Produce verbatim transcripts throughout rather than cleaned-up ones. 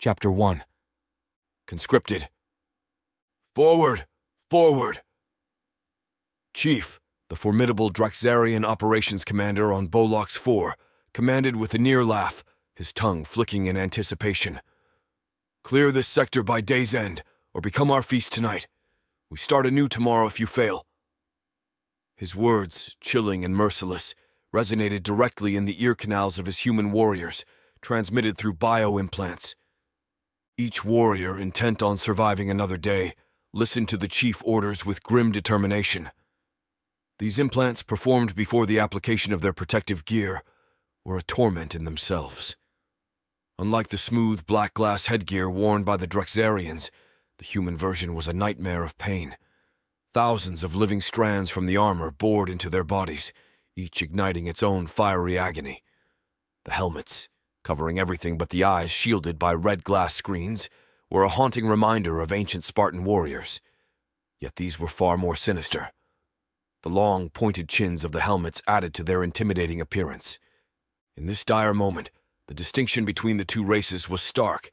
Chapter one. Conscripted. Forward! Forward! Chief, the formidable Draxarian operations commander on Bolox four, commanded with a near laugh, his tongue flicking in anticipation. Clear this sector by day's end, or become our feast tonight. We start anew tomorrow if you fail. His words, chilling and merciless, resonated directly in the ear canals of his human warriors, transmitted through bio-implants. Each warrior, intent on surviving another day, listened to the chief orders with grim determination. These implants, performed before the application of their protective gear, were a torment in themselves. Unlike the smooth black glass headgear worn by the Draxarians, the human version was a nightmare of pain. Thousands of living strands from the armor bored into their bodies, each igniting its own fiery agony. The helmets, covering everything but the eyes shielded by red glass screens, were a haunting reminder of ancient Spartan warriors. Yet these were far more sinister. The long, pointed chins of the helmets added to their intimidating appearance. In this dire moment, the distinction between the two races was stark.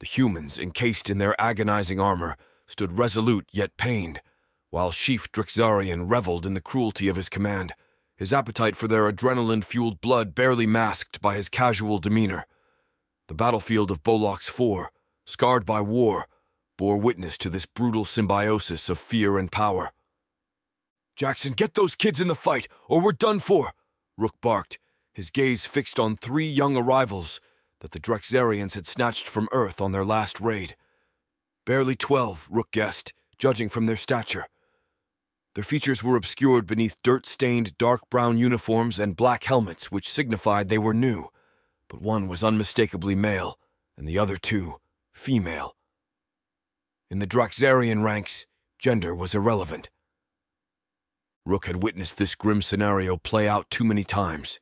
The humans, encased in their agonizing armor, stood resolute yet pained, while Chief Draxarian reveled in the cruelty of his command, his appetite for their adrenaline-fueled blood barely masked by his casual demeanor. The battlefield of Bolox four, scarred by war, bore witness to this brutal symbiosis of fear and power. "Jackson, get those kids in the fight, or we're done for!" Rook barked, his gaze fixed on three young arrivals that the Draxarians had snatched from Earth on their last raid. Barely twelve, Rook guessed, judging from their stature. Their features were obscured beneath dirt-stained dark brown uniforms and black helmets, which signified they were new, but one was unmistakably male, and the other two, female. In the Draxarian ranks, gender was irrelevant. Rook had witnessed this grim scenario play out too many times.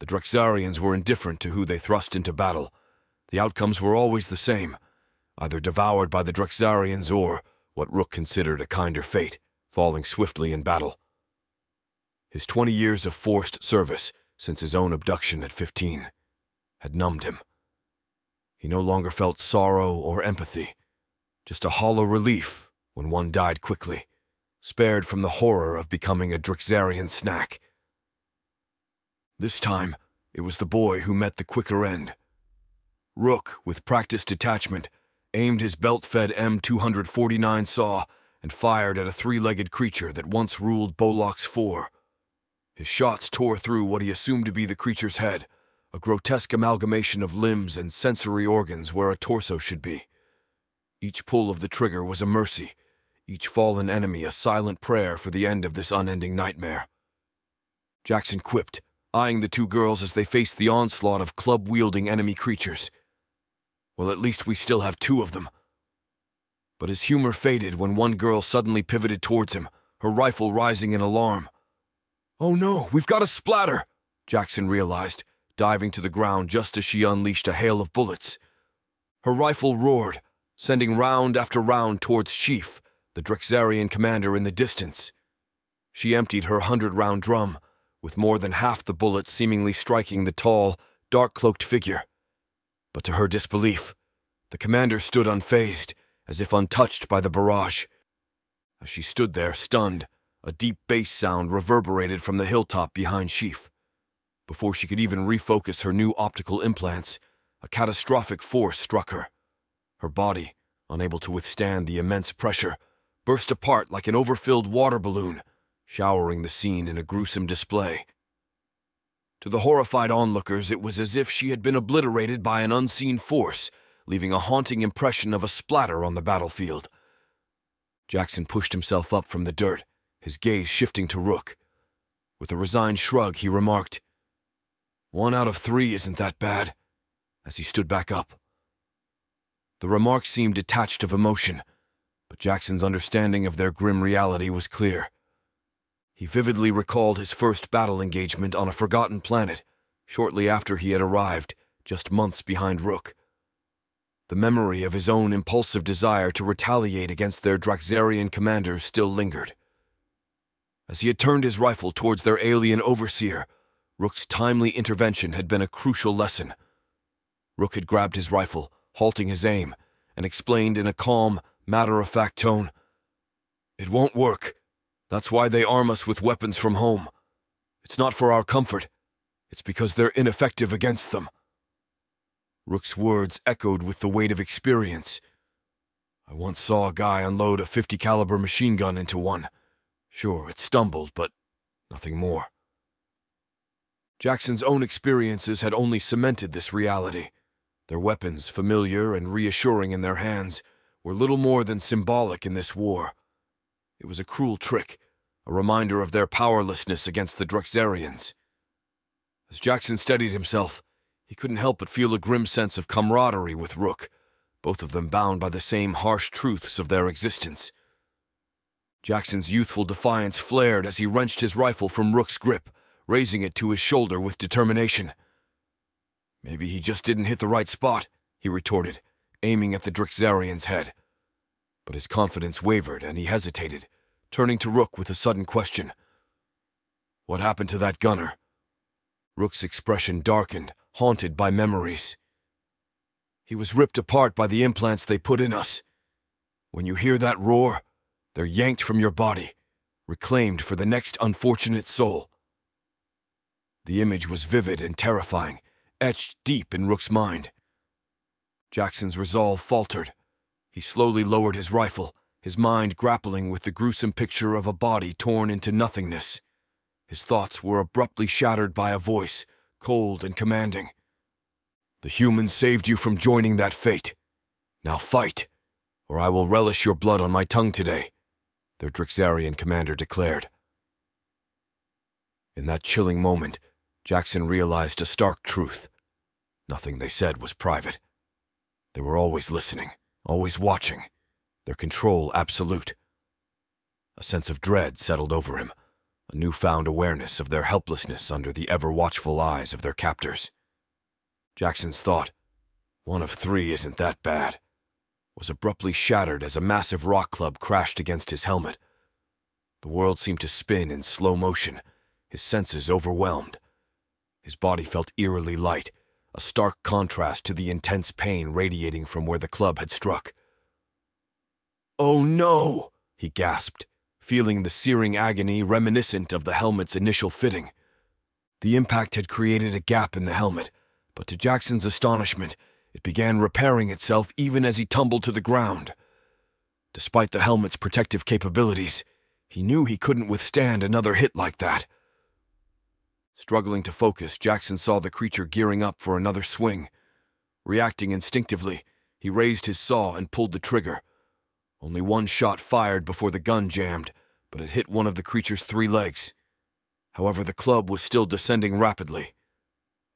The Draxarians were indifferent to who they thrust into battle. The outcomes were always the same, either devoured by the Draxarians or, what Rook considered a kinder fate, falling swiftly in battle. His twenty years of forced service, since his own abduction at fifteen, had numbed him. He no longer felt sorrow or empathy, just a hollow relief when one died quickly, spared from the horror of becoming a Draxarian snack. This time, it was the boy who met the quicker end. Rook, with practiced detachment, aimed his belt-fed M two forty-nine saw and fired at a three-legged creature that once ruled Bolox four. His shots tore through what he assumed to be the creature's head, a grotesque amalgamation of limbs and sensory organs where a torso should be. Each pull of the trigger was a mercy, each fallen enemy a silent prayer for the end of this unending nightmare. Jackson quipped, eyeing the two girls as they faced the onslaught of club-wielding enemy creatures. Well, at least we still have two of them. But his humor faded when one girl suddenly pivoted towards him, her rifle rising in alarm. "Oh no, we've got a splatter!" Jackson realized, diving to the ground just as she unleashed a hail of bullets. Her rifle roared, sending round after round towards Chief, the Draxarian commander in the distance. She emptied her hundred-round drum, with more than half the bullets seemingly striking the tall, dark-cloaked figure. But to her disbelief, the commander stood unfazed, as if untouched by the barrage. As she stood there, stunned, a deep bass sound reverberated from the hilltop behind Chief. Before she could even refocus her new optical implants, a catastrophic force struck her. Her body, unable to withstand the immense pressure, burst apart like an overfilled water balloon, showering the scene in a gruesome display. To the horrified onlookers, it was as if she had been obliterated by an unseen force, leaving a haunting impression of a splatter on the battlefield. Jackson pushed himself up from the dirt, his gaze shifting to Rook. With a resigned shrug, he remarked, "One out of three isn't that bad," as he stood back up. The remark seemed detached of emotion, but Jackson's understanding of their grim reality was clear. He vividly recalled his first battle engagement on a forgotten planet, shortly after he had arrived, just months behind Rook. The memory of his own impulsive desire to retaliate against their Draxarian commanders still lingered. As he had turned his rifle towards their alien overseer, Rook's timely intervention had been a crucial lesson. Rook had grabbed his rifle, halting his aim, and explained in a calm, matter-of-fact tone, "It won't work. That's why they arm us with weapons from home. It's not for our comfort. It's because they're ineffective against them." Rook's words echoed with the weight of experience. I once saw a guy unload a fifty caliber machine gun into one. Sure, it stumbled, but nothing more. Jackson's own experiences had only cemented this reality. Their weapons, familiar and reassuring in their hands, were little more than symbolic in this war. It was a cruel trick, a reminder of their powerlessness against the Draxarians. As Jackson steadied himself, he couldn't help but feel a grim sense of camaraderie with Rook, both of them bound by the same harsh truths of their existence. Jackson's youthful defiance flared as he wrenched his rifle from Rook's grip, raising it to his shoulder with determination. "Maybe he just didn't hit the right spot," he retorted, aiming at the Draxarian's head. But his confidence wavered and he hesitated, turning to Rook with a sudden question. "What happened to that gunner?" Rook's expression darkened, haunted by memories. "He was ripped apart by the implants they put in us. When you hear that roar, they're yanked from your body, reclaimed for the next unfortunate soul." The image was vivid and terrifying, etched deep in Rook's mind. Jackson's resolve faltered. He slowly lowered his rifle, his mind grappling with the gruesome picture of a body torn into nothingness. His thoughts were abruptly shattered by a voice, cold and commanding. "The humans saved you from joining that fate. Now fight, or I will relish your blood on my tongue today," their Draxarian commander declared. In that chilling moment, Jackson realized a stark truth. Nothing they said was private. They were always listening, always watching, their control absolute. A sense of dread settled over him, a newfound awareness of their helplessness under the ever-watchful eyes of their captors. Jackson's thought, "One of three isn't that bad," was abruptly shattered as a massive rock club crashed against his helmet. The world seemed to spin in slow motion, his senses overwhelmed. His body felt eerily light, a stark contrast to the intense pain radiating from where the club had struck. "Oh no!" he gasped, feeling the searing agony reminiscent of the helmet's initial fitting. The impact had created a gap in the helmet, but to Jackson's astonishment, it began repairing itself even as he tumbled to the ground. Despite the helmet's protective capabilities, he knew he couldn't withstand another hit like that. Struggling to focus, Jackson saw the creature gearing up for another swing. Reacting instinctively, he raised his saw and pulled the trigger. Only one shot fired before the gun jammed, but it hit one of the creature's three legs. However, the club was still descending rapidly.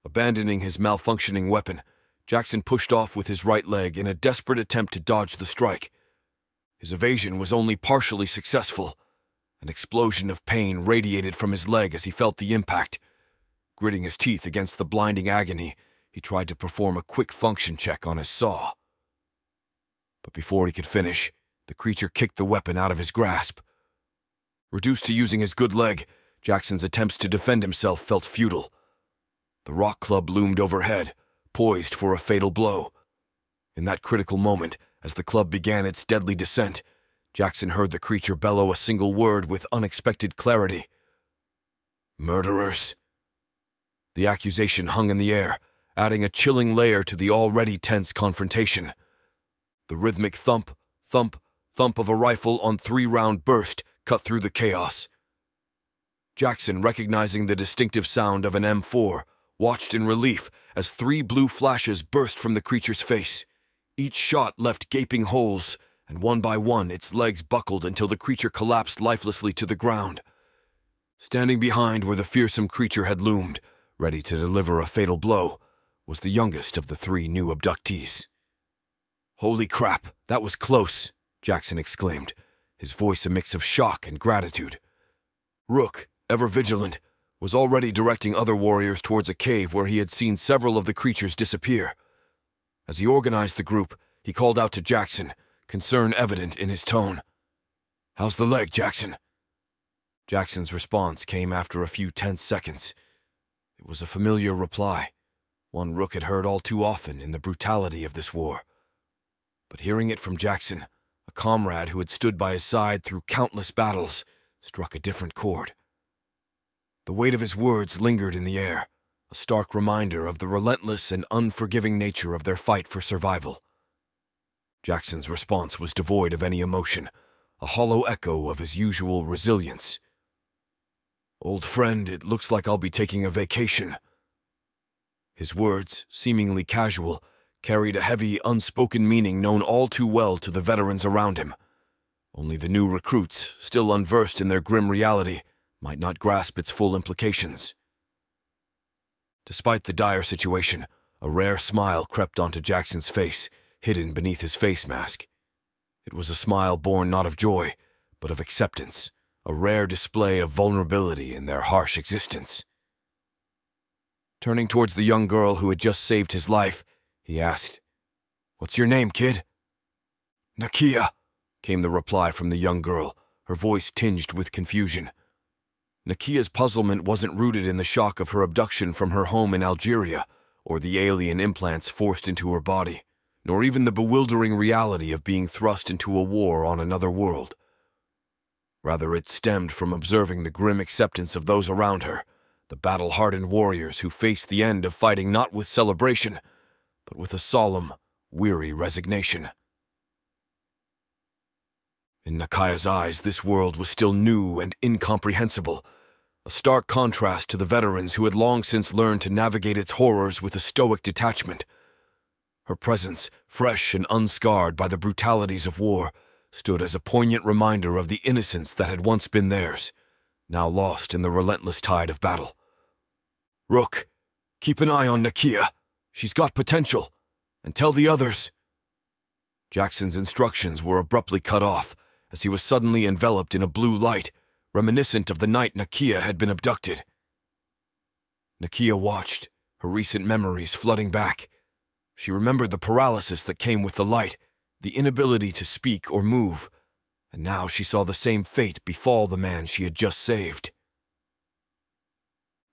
Abandoning his malfunctioning weapon, Jackson pushed off with his right leg in a desperate attempt to dodge the strike. His evasion was only partially successful. An explosion of pain radiated from his leg as he felt the impact. Gritting his teeth against the blinding agony, he tried to perform a quick function check on his saw. But before he could finish, the creature kicked the weapon out of his grasp. Reduced to using his good leg, Jackson's attempts to defend himself felt futile. The rock club loomed overhead, poised for a fatal blow. In that critical moment, as the club began its deadly descent, Jackson heard the creature bellow a single word with unexpected clarity. "Murderers." The accusation hung in the air, adding a chilling layer to the already tense confrontation. The rhythmic thump, thump, thump of a rifle on three-round burst cut through the chaos. Jackson, recognizing the distinctive sound of an M four, watched in relief as three blue flashes burst from the creature's face. Each shot left gaping holes, and one by one its legs buckled until the creature collapsed lifelessly to the ground. Standing behind where the fearsome creature had loomed, ready to deliver a fatal blow, was the youngest of the three new abductees. "Holy crap, that was close," Jackson exclaimed, his voice a mix of shock and gratitude. Rook, ever vigilant, was already directing other warriors towards a cave where he had seen several of the creatures disappear. As he organized the group, he called out to Jackson, concern evident in his tone. "How's the leg, Jackson?" Jackson's response came after a few tense seconds. It was a familiar reply, one Rook had heard all too often in the brutality of this war. But hearing it from Jackson, a comrade who had stood by his side through countless battles, struck a different chord. The weight of his words lingered in the air, a stark reminder of the relentless and unforgiving nature of their fight for survival. Jackson's response was devoid of any emotion, a hollow echo of his usual resilience. "Old friend, it looks like I'll be taking a vacation." His words, seemingly casual, carried a heavy, unspoken meaning known all too well to the veterans around him. Only the new recruits, still unversed in their grim reality, might not grasp its full implications. Despite the dire situation, a rare smile crept onto Jackson's face, hidden beneath his face mask. It was a smile born not of joy, but of acceptance, a rare display of vulnerability in their harsh existence. Turning towards the young girl who had just saved his life, he asked, "What's your name, kid?" "Nakia," came the reply from the young girl, her voice tinged with confusion. Nakia's puzzlement wasn't rooted in the shock of her abduction from her home in Algeria, or the alien implants forced into her body, nor even the bewildering reality of being thrust into a war on another world. Rather, it stemmed from observing the grim acceptance of those around her, the battle-hardened warriors who faced the end of fighting not with celebration, but with a solemn, weary resignation. In Nakia's eyes, this world was still new and incomprehensible, a stark contrast to the veterans who had long since learned to navigate its horrors with a stoic detachment. Her presence, fresh and unscarred by the brutalities of war, stood as a poignant reminder of the innocence that had once been theirs, now lost in the relentless tide of battle. "Rook, keep an eye on Nakia. She's got potential. And tell the others." Jackson's instructions were abruptly cut off, as he was suddenly enveloped in a blue light, reminiscent of the night Nakia had been abducted. Nakia watched, her recent memories flooding back. She remembered the paralysis that came with the light, the inability to speak or move, and now she saw the same fate befall the man she had just saved.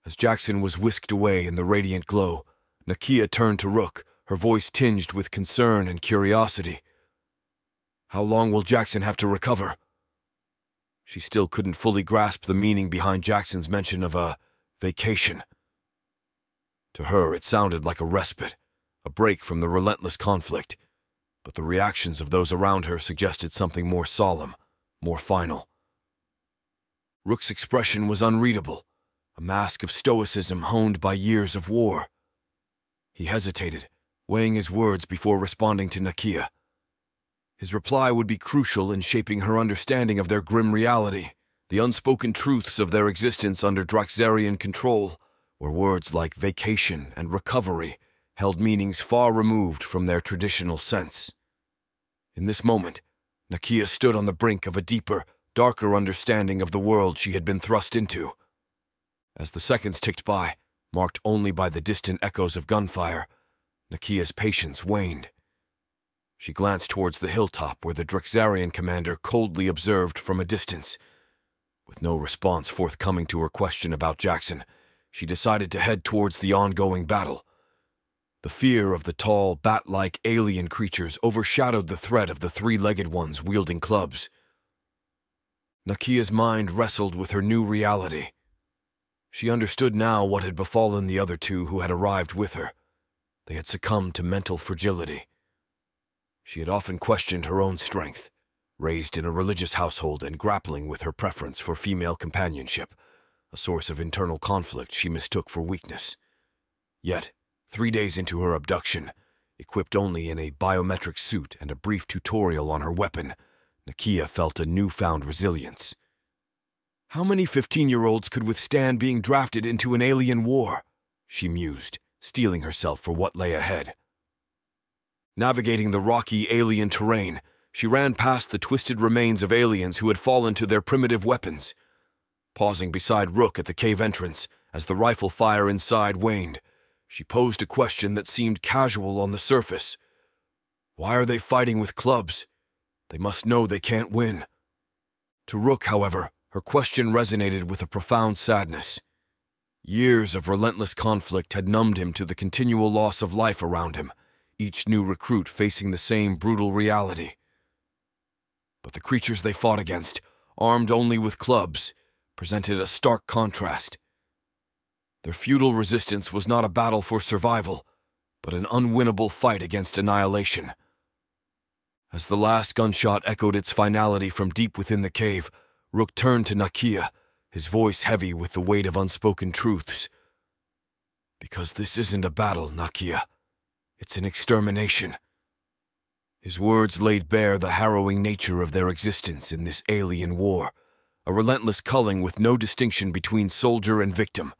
As Jackson was whisked away in the radiant glow, Nakia turned to Rook, her voice tinged with concern and curiosity. "How long will Jackson have to recover?" She still couldn't fully grasp the meaning behind Jackson's mention of a vacation. To her, it sounded like a respite, a break from the relentless conflict, but the reactions of those around her suggested something more solemn, more final. Rook's expression was unreadable, a mask of stoicism honed by years of war. He hesitated, weighing his words before responding to Nakia. His reply would be crucial in shaping her understanding of their grim reality, the unspoken truths of their existence under Draxarian control, where words like vacation and recovery held meanings far removed from their traditional sense. In this moment, Nakia stood on the brink of a deeper, darker understanding of the world she had been thrust into. As the seconds ticked by, marked only by the distant echoes of gunfire, Nakia's patience waned. She glanced towards the hilltop where the Draxarian commander coldly observed from a distance. With no response forthcoming to her question about Jackson, she decided to head towards the ongoing battle. The fear of the tall, bat-like alien creatures overshadowed the threat of the three-legged ones wielding clubs. Nakia's mind wrestled with her new reality. She understood now what had befallen the other two who had arrived with her. They had succumbed to mental fragility. She had often questioned her own strength, raised in a religious household and grappling with her preference for female companionship, a source of internal conflict she mistook for weakness. Yet, three days into her abduction, equipped only in a biometric suit and a brief tutorial on her weapon, Nakia felt a newfound resilience. "How many fifteen-year-olds could withstand being drafted into an alien war?" she mused, steeling herself for what lay ahead. Navigating the rocky alien terrain, she ran past the twisted remains of aliens who had fallen to their primitive weapons. Pausing beside Rook at the cave entrance, as the rifle fire inside waned, she posed a question that seemed casual on the surface. Why are they fighting with clubs? They must know they can't win. To Rook, however, her question resonated with a profound sadness. Years of relentless conflict had numbed him to the continual loss of life around him, each new recruit facing the same brutal reality. But the creatures they fought against, armed only with clubs, presented a stark contrast. Their futile resistance was not a battle for survival, but an unwinnable fight against annihilation. As the last gunshot echoed its finality from deep within the cave, Rook turned to Nakia, his voice heavy with the weight of unspoken truths. Because this isn't a battle, Nakia. It's an extermination. His words laid bare the harrowing nature of their existence in this alien war, a relentless culling with no distinction between soldier and victim.